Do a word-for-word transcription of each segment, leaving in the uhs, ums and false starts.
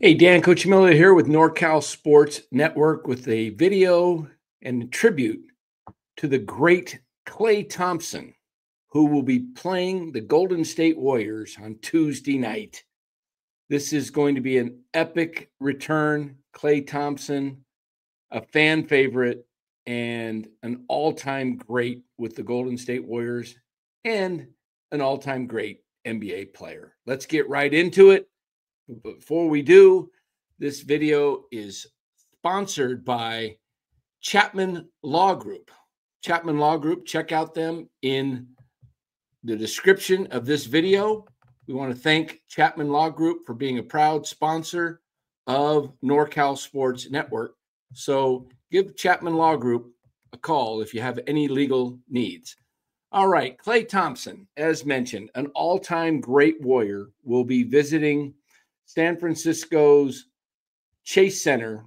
Hey, Dan, Coach Miller here with NorCal Sports Network with a video and tribute to the great Klay Thompson, who will be playing the Golden State Warriors on Tuesday night. This is going to be an epic return. Klay Thompson, a fan favorite and an all-time great with the Golden State Warriors and an all-time great N B A player. Let's get right into it. Before we do, this video is sponsored by Chapman Law Group. Chapman Law Group, check out them in the description of this video. We want to thank Chapman Law Group for being a proud sponsor of NorCal Sports Network. So give Chapman Law Group a call if you have any legal needs. All right, Klay Thompson, as mentioned, an all-time great Warrior, will be visiting San Francisco's Chase Center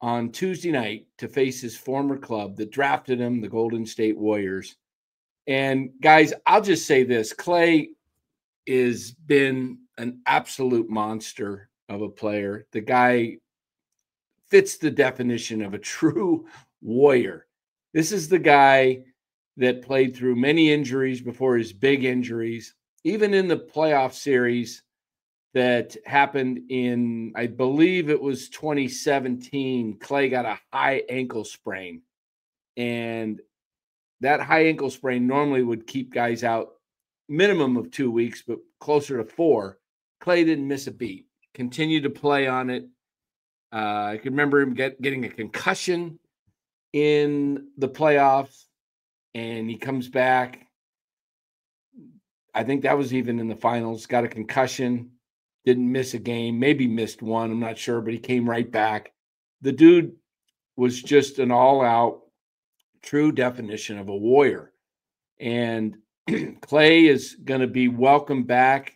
on Tuesday night to face his former club that drafted him, the Golden State Warriors. And guys, I'll just say this. Klay has been an absolute monster of a player. The guy fits the definition of a true Warrior. This is the guy that played through many injuries before his big injuries, even in the playoff series that happened in, I believe it was twenty seventeen, Klay got a high ankle sprain. And that high ankle sprain normally would keep guys out minimum of two weeks, but closer to four. Klay didn't miss a beat, continued to play on it. Uh, I can remember him get, getting a concussion in the playoffs, and he comes back. I think that was even in the finals, got a concussion. Didn't miss a game, maybe missed one, I'm not sure, but he came right back. The dude was just an all-out, true definition of a Warrior. And Klay is going to be welcomed back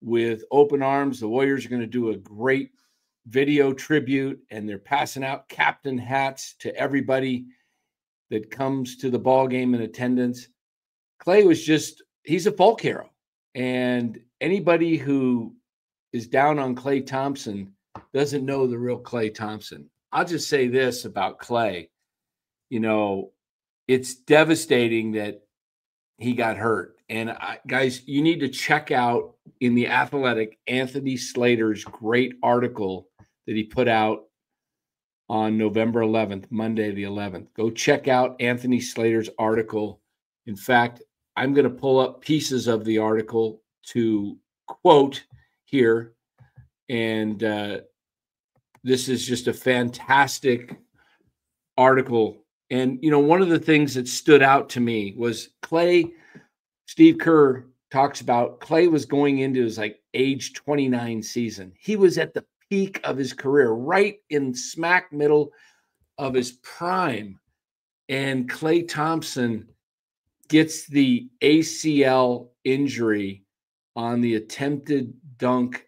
with open arms. The Warriors are going to do a great video tribute, and they're passing out captain hats to everybody that comes to the ball game in attendance. Klay was just, he's a folk hero. And anybody who is down on Klay Thompson doesn't know the real Klay Thompson. I'll just say this about Klay. You know, it's devastating that he got hurt. And, I, guys, you need to check out in The Athletic Anthony Slater's great article that he put out on November eleventh, Monday the eleventh. Go check out Anthony Slater's article. In fact, I'm going to pull up pieces of the article to quote here, and uh, this is just a fantastic article. And, you know, one of the things that stood out to me was Klay, Steve Kerr talks about Klay was going into his, like, age twenty-nine season. He was at the peak of his career, right in smack middle of his prime, and Klay Thompson gets the A C L injury on the attempted dunk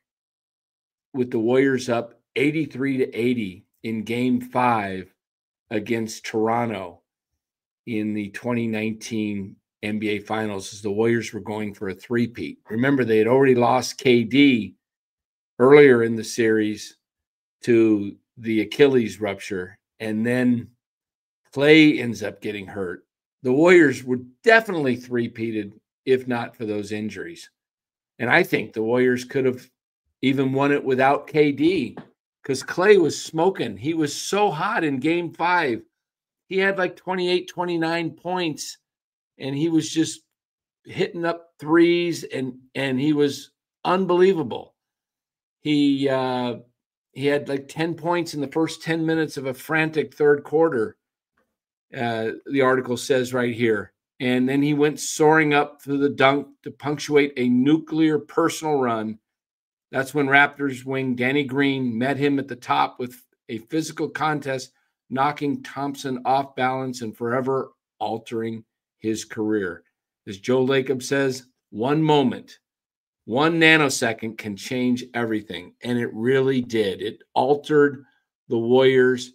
with the Warriors up eighty-three to eighty in game five against Toronto in the twenty nineteen N B A Finals as the Warriors were going for a three-peat. Remember, they had already lost K D earlier in the series to the Achilles rupture, and then Klay ends up getting hurt. The Warriors were definitely three-peated if not for those injuries. And I think the Warriors could have even won it without K D because Klay was smoking. He was so hot in game five. He had like twenty-eight, twenty-nine points, and he was just hitting up threes, and, and he was unbelievable. He, uh, he had like ten points in the first ten minutes of a frantic third quarter, uh, the article says right here. And then he went soaring up through the dunk to punctuate a nuclear personal run. That's when Raptors wing Danny Green met him at the top with a physical contest, knocking Thompson off balance and forever altering his career. As Joe Lacob says, one moment, one nanosecond can change everything. And it really did. It altered the Warriors.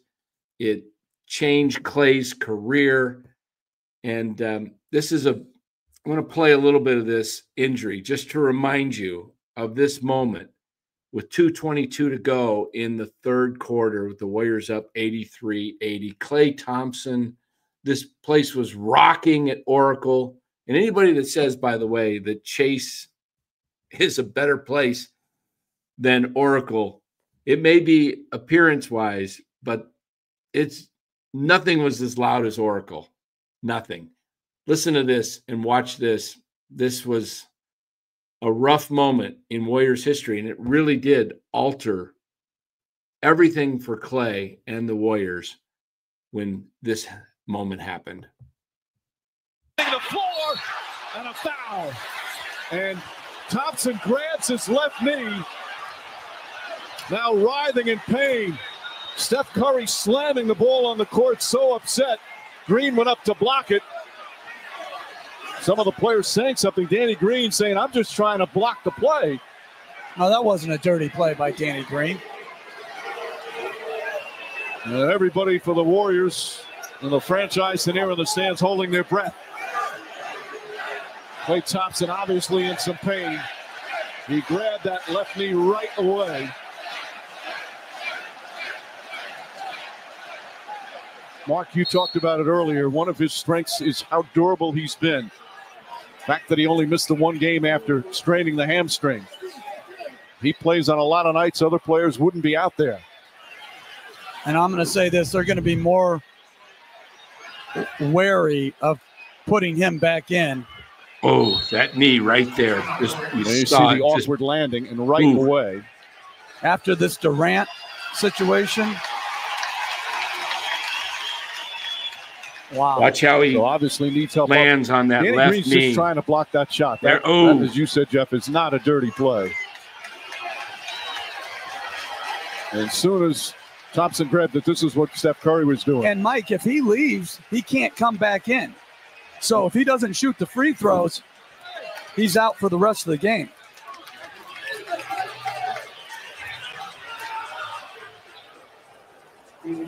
It changed Klay's career. And um, this is a, I'm going to play a little bit of this injury just to remind you of this moment with two twenty-two to go in the third quarter, with the Warriors up eighty-three eighty. Klay Thompson, this place was rocking at Oracle. And anybody that says, by the way, that Chase is a better place than Oracle, it may be appearance-wise, but it's nothing was as loud as Oracle. Nothing. Listen to this and watch this. This was a rough moment in Warriors history, and it really did alter everything for Klay and the Warriors when this moment happened. To the floor and a foul. And Thompson grabs his left knee. Now writhing in pain. Steph Curry slamming the ball on the court, so upset. Green went up to block it. Some of the players saying something. Danny Green saying, I'm just trying to block the play. No, that wasn't a dirty play by Danny Green. And everybody for the Warriors and the franchise and here in the stands holding their breath. Klay Thompson obviously in some pain. He grabbed that left knee right away. Mark, you talked about it earlier. One of his strengths is how durable he's been. The fact that he only missed the one game after straining the hamstring. He plays on a lot of nights other players wouldn't be out there. And I'm going to say this, they're going to be more wary of putting him back in. Oh, that knee right there. Just, you you see the awkward landing and right move. Away. After this Durant situation. Wow. Watch how he so obviously needs help lands up. on that Danny left Green's knee. Danny Green's just trying to block that shot. That, oh. that, as you said, Jeff, is not a dirty play. And as soon as Thompson grabbed it, this is what Steph Curry was doing. And, Mike, if he leaves, he can't come back in. So if he doesn't shoot the free throws, he's out for the rest of the game. To your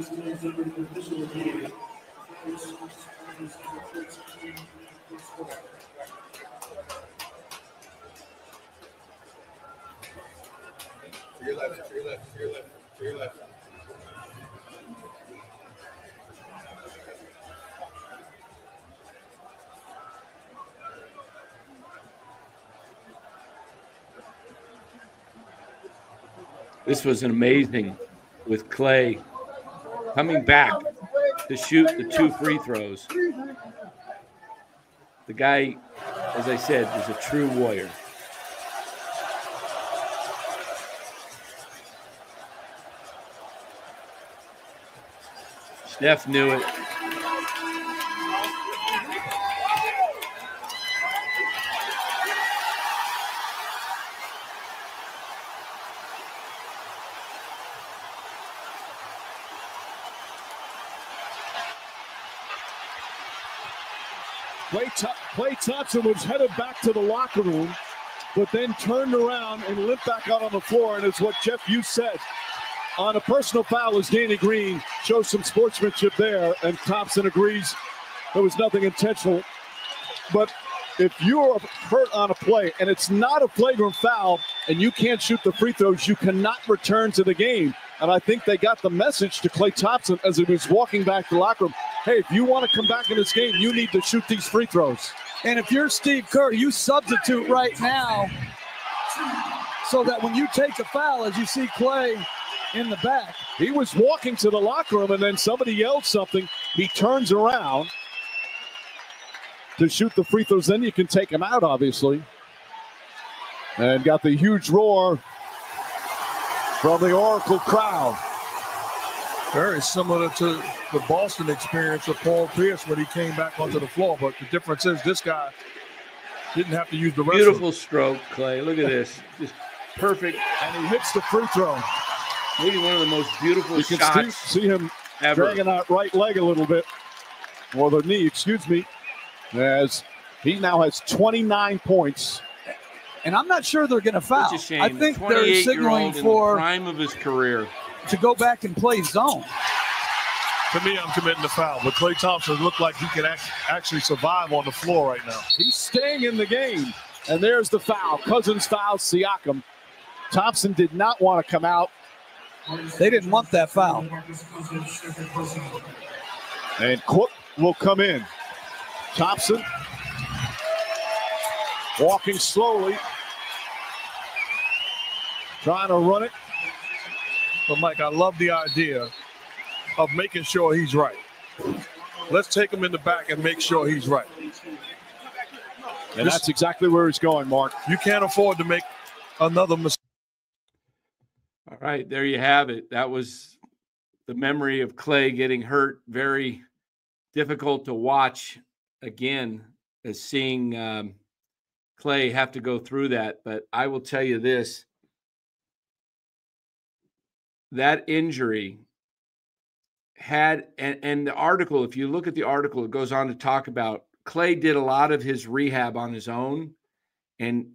left, to your left, to your left, to your left. This was an amazing with Klay coming back to shoot the two free throws. The guy, as I said, is a true warrior. Steph knew it. Klay Thompson was headed back to the locker room, but then turned around and limped back out on the floor. And it's what Jeff, you said. On a personal foul, as Danny Green shows some sportsmanship there, and Thompson agrees there was nothing intentional. But if you're hurt on a play, and it's not a flagrant foul, and you can't shoot the free throws, you cannot return to the game. And I think they got the message to Klay Thompson as he was walking back to the locker room. Hey, if you want to come back in this game, you need to shoot these free throws. And if you're Steve Kerr, you substitute right now so that when you take the foul, as you see Klay in the back. He was walking to the locker room, and then somebody yelled something. He turns around to shoot the free throws. Then you can take him out, obviously. And got the huge roar from the Oracle crowd. Very similar to the Boston experience with Paul Pierce when he came back onto the floor, but the difference is this guy didn't have to use the wrestling. Beautiful stroke, Klay. Look at this. Just perfect. And he hits the free throw. Maybe one of the most beautiful you shots You can see him ever. dragging that right leg a little bit, or the knee, excuse me, as he now has twenty-nine points. And I'm not sure they're going to foul. It's a shame. I think they're signaling for the prime of his career to go back and play zone. To me, I'm committing the foul, but Klay Thompson looked like he could act, actually survive on the floor right now. He's staying in the game, and there's the foul. Cousins fouls Siakam. Thompson did not want to come out. They didn't want that foul. And Cook will come in. Thompson walking slowly, trying to run it. But, Mike, I love the idea of making sure he's right. Let's take him in the back and make sure he's right. And that's exactly where he's going, Mark. You can't afford to make another mistake. All right, there you have it. That was the memory of Klay getting hurt. Very difficult to watch again as seeing um, Klay have to go through that. But I will tell you this. That injury had, and, and the article, if you look at the article, it goes on to talk about Klay did a lot of his rehab on his own and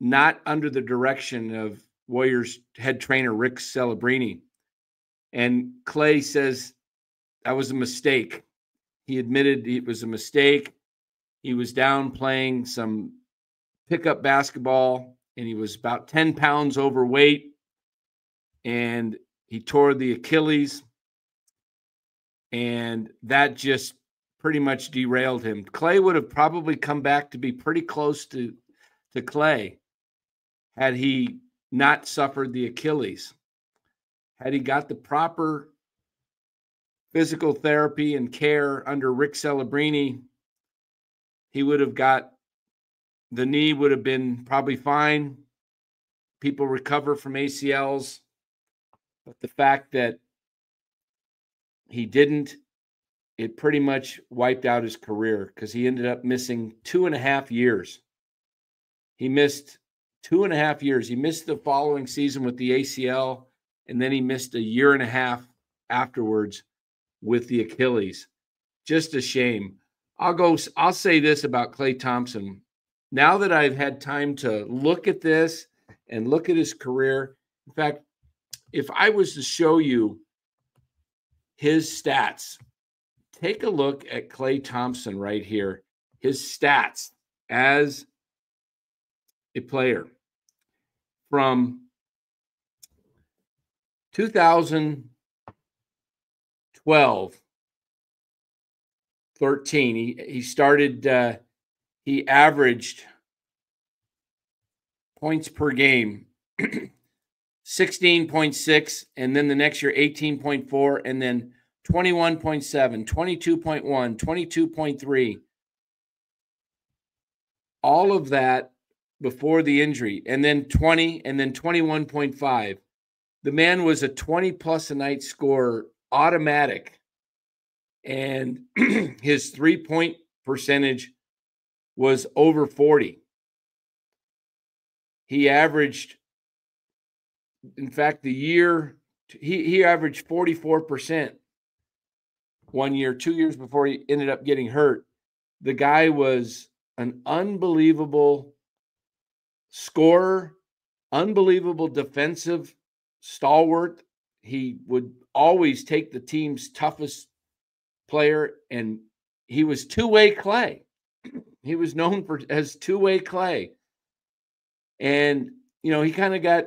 not under the direction of Warriors head trainer Rick Celebrini. And Klay says that was a mistake. He admitted it was a mistake. He was down playing some pickup basketball, and he was about ten pounds overweight, and he tore the Achilles, and that just pretty much derailed him. Klay would have probably come back to be pretty close to, to Klay had he not suffered the Achilles, had he got the proper physical therapy and care under Rick Celebrini. He would have got, the knee would have been probably fine. People recover from A C Ls, but the fact that he didn't, it pretty much wiped out his career because he ended up missing two and a half years. He missed two and a half years. He missed the following season with the A C L, and then he missed a year and a half afterwards with the Achilles. Just a shame. I'll go, I'll say this about Klay Thompson. Now that I've had time to look at this and look at his career, in fact, if I was to show you his stats, take a look at Klay Thompson right here, his stats as a player from twenty twelve thirteen. He, he started, uh, he averaged points per game, sixteen point six, and then the next year, eighteen point four, and then twenty-one point seven, twenty-two point one, twenty-two point three. All of that before the injury, and then twenty, and then twenty-one point five. The man was a twenty-plus-a-night scorer, automatic, and his three-point percentage was over forty. He averaged, in fact, the year, he, he averaged forty-four percent. One year, two years before he ended up getting hurt. The guy was an unbelievable scorer, unbelievable defensive stalwart. He would always take the team's toughest player, and he was two-way Klay. He was known for as two-way Klay. And, you know, he kind of got,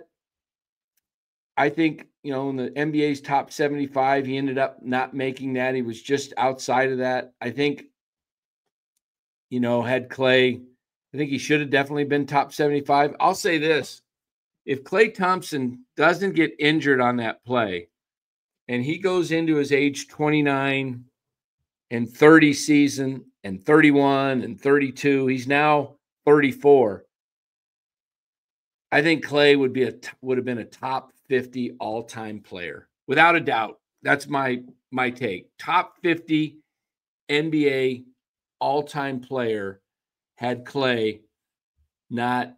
I think, you know, in the N B A's top seventy-five, he ended up not making that. He was just outside of that. I think, you know, had Klay, I think he should have definitely been top seventy-five. I'll say this. If Klay Thompson doesn't get injured on that play and he goes into his age twenty-nine and thirty season and thirty-one and thirty-two, he's now thirty-four. I think Klay would be a would have been a top fifty all-time player. Without a doubt. That's my my take. Top fifty N B A all-time player had Klay not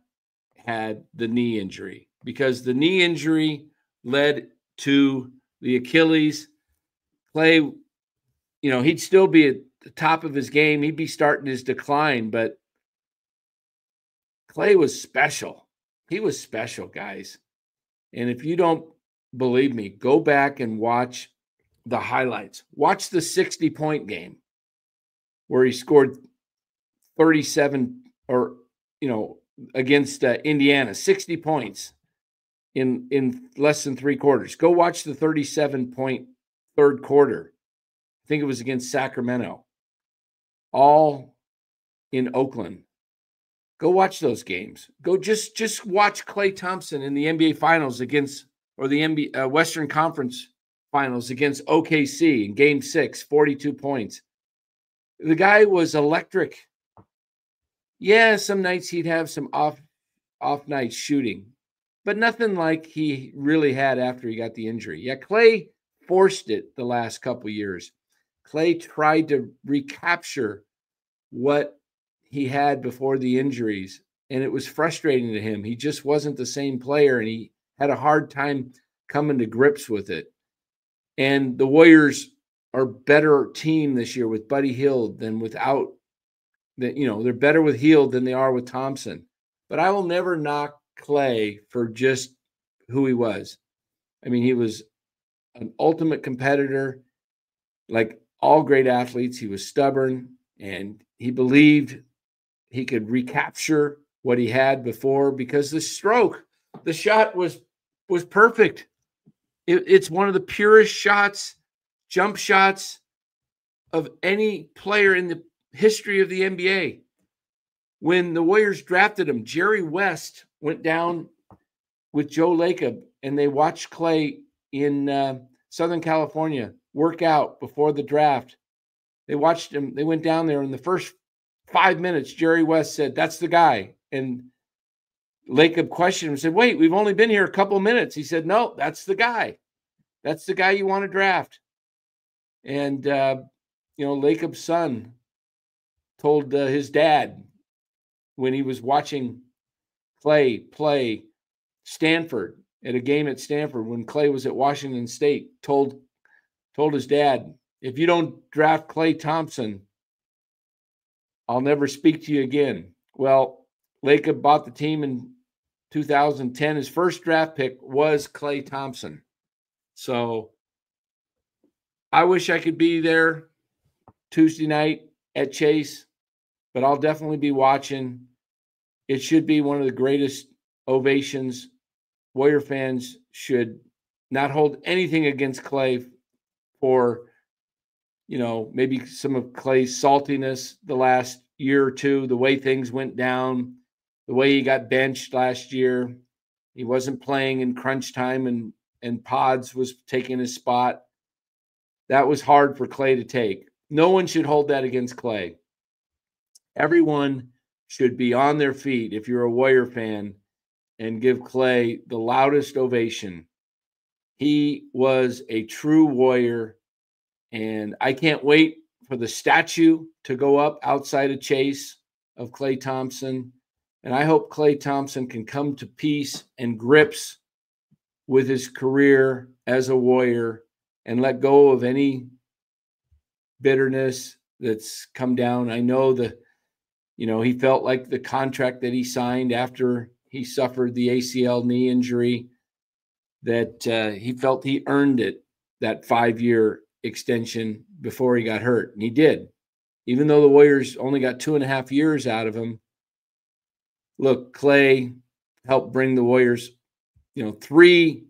had the knee injury, because the knee injury led to the Achilles. Klay, you know, he'd still be at the top of his game. He'd be starting his decline, but Klay was special. He was special, guys. And if you don't believe me, go back and watch the highlights. Watch the sixty-point game where he scored thirty-seven, or, you know, against uh, Indiana, sixty points. in in less than three quarters. Go watch the thirty-seven point third quarter. I think it was against Sacramento. All in Oakland. Go watch those games. Go just just watch Klay Thompson in the N B A Finals against, or the N B A uh, Western Conference Finals against O K C in Game Six, forty-two points. The guy was electric. Yeah, some nights he'd have some off off nights shooting, but nothing like he really had after he got the injury. Yeah, Klay forced it the last couple years. Klay tried to recapture what he had before the injuries, and it was frustrating to him. He just wasn't the same player, and he had a hard time coming to grips with it. And the Warriors are a better team this year with Buddy Hield than without the, you know, they're better with Hield than they are with Thompson. But I will never knock Klay for just who he was. I mean, he was an ultimate competitor. Like all great athletes, he was stubborn, and he believed he could recapture what he had before, because the stroke, the shot was was perfect. It, it's one of the purest shots, jump shots of any player in the history of the N B A. When the Warriors drafted him, Jerry West went down with Joe Lacob, and they watched Klay in uh, Southern California work out before the draft. They watched him. They went down there in the first five minutes, Jerry West said, "That's the guy." And Lacob questioned him and said, "Wait, we've only been here a couple minutes." He said, "No, that's the guy. That's the guy you want to draft." And, uh, you know, Lacob's son told uh, his dad when he was watching Klay play Stanford at a game at Stanford when Klay was at Washington State, told, told his dad, "If you don't draft Klay Thompson, I'll never speak to you again." Well, Lacob bought the team in two thousand ten. His first draft pick was Klay Thompson. So I wish I could be there Tuesday night at Chase, but I'll definitely be watching. It should be one of the greatest ovations. Warrior fans should not hold anything against Klay for, you know, maybe some of Clay's saltiness the last year or two, the way things went down, the way he got benched last year. He wasn't playing in crunch time, and, and Pods was taking his spot. That was hard for Klay to take. No one should hold that against Klay. Everyone should be on their feet if you're a Warrior fan and give Klay the loudest ovation. He was a true Warrior. And I can't wait for the statue to go up outside of Chase of Klay Thompson. And I hope Klay Thompson can come to peace and grips with his career as a Warrior and let go of any bitterness that's come down. I know the, you know, he felt like the contract that he signed after he suffered the A C L knee injury, that uh, he felt he earned it, that five-year extension before he got hurt. And he did, even though the Warriors only got two and a half years out of him. Look, Klay helped bring the Warriors, you know, three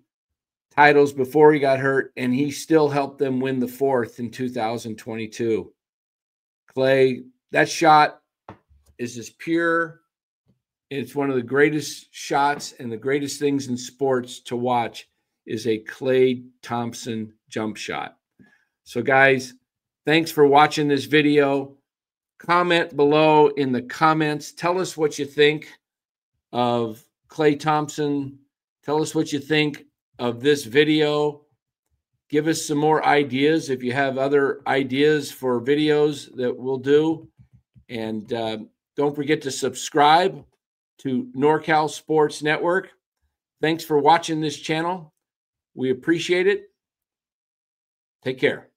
titles before he got hurt, and he still helped them win the fourth in two thousand twenty-two. Klay, that shot is just pure. It's one of the greatest shots and the greatest things in sports to watch is a Klay Thompson jump shot. So, guys, thanks for watching this video. Comment below in the comments. Tell us what you think of Klay Thompson. Tell us what you think of this video. Give us some more ideas if you have other ideas for videos that we'll do. And uh, don't forget to subscribe to NorCal Sports Network. Thanks for watching this channel. We appreciate it. Take care.